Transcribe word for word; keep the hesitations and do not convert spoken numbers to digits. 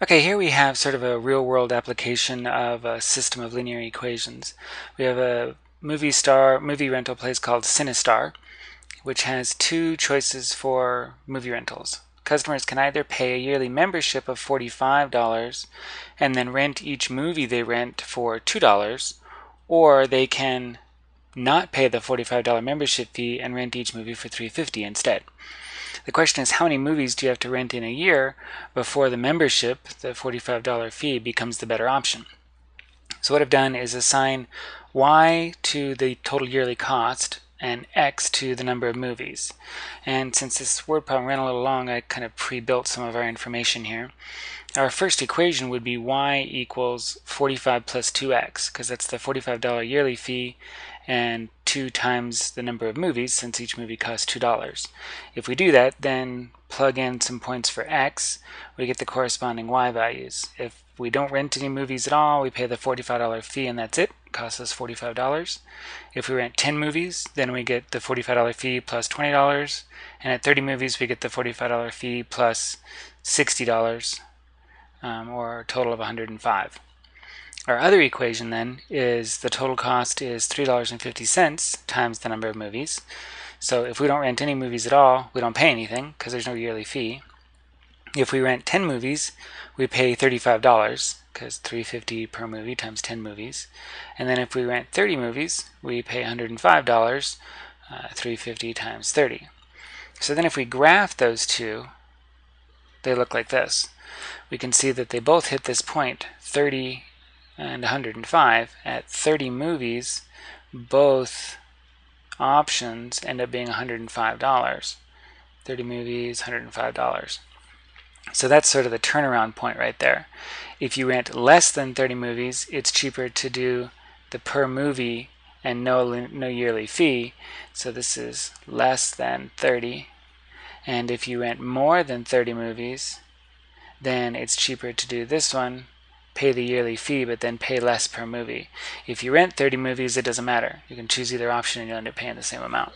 Okay, here we have sort of a real-world application of a system of linear equations. We have a movie star movie rental place called CineStar, which has two choices for movie rentals. Customers can either pay a yearly membership of forty-five dollars and then rent each movie they rent for two dollars, or they can not pay the forty-five dollar membership fee and rent each movie for three dollars and fifty cents instead. The question is, how many movies do you have to rent in a year before the membership, the forty-five dollar fee, becomes the better option? So what I've done is assign Y to the total yearly cost and X to the number of movies. And since this word problem ran a little long, I kind of pre-built some of our information here. Our first equation would be Y equals forty-five plus two X, because that's the forty-five dollar yearly fee and two times the number of movies, since each movie costs two dollars. If we do that, then plug in some points for X, we get the corresponding Y values. If we don't rent any movies at all, we pay the forty-five dollar fee and that's it. It costs us forty-five dollars. If we rent ten movies, then we get the forty-five dollar fee plus twenty dollars. And at thirty movies, we get the forty-five dollar fee plus sixty dollars, um, or a total of one hundred five dollars. Our other equation then is the total cost is three dollars and fifty cents times the number of movies. So if we don't rent any movies at all, we don't pay anything because there's no yearly fee. If we rent ten movies, we pay thirty-five dollars, because three dollars and fifty cents per movie times ten movies. And then if we rent thirty movies, we pay one hundred five dollars, uh, three dollars and fifty cents times thirty. So then if we graph those two, they look like this. We can see that they both hit this point, thirty and one hundred five. At thirty movies, both options end up being one hundred five dollars. thirty movies, one hundred five dollars. So that's sort of the turnaround point right there. If you rent less than thirty movies, it's cheaper to do the per movie and no, no yearly fee. So this is less than thirty. And if you rent more than thirty movies, then it's cheaper to do this one, pay the yearly fee, but then pay less per movie. If you rent thirty movies, it doesn't matter. You can choose either option and you'll end up paying the same amount.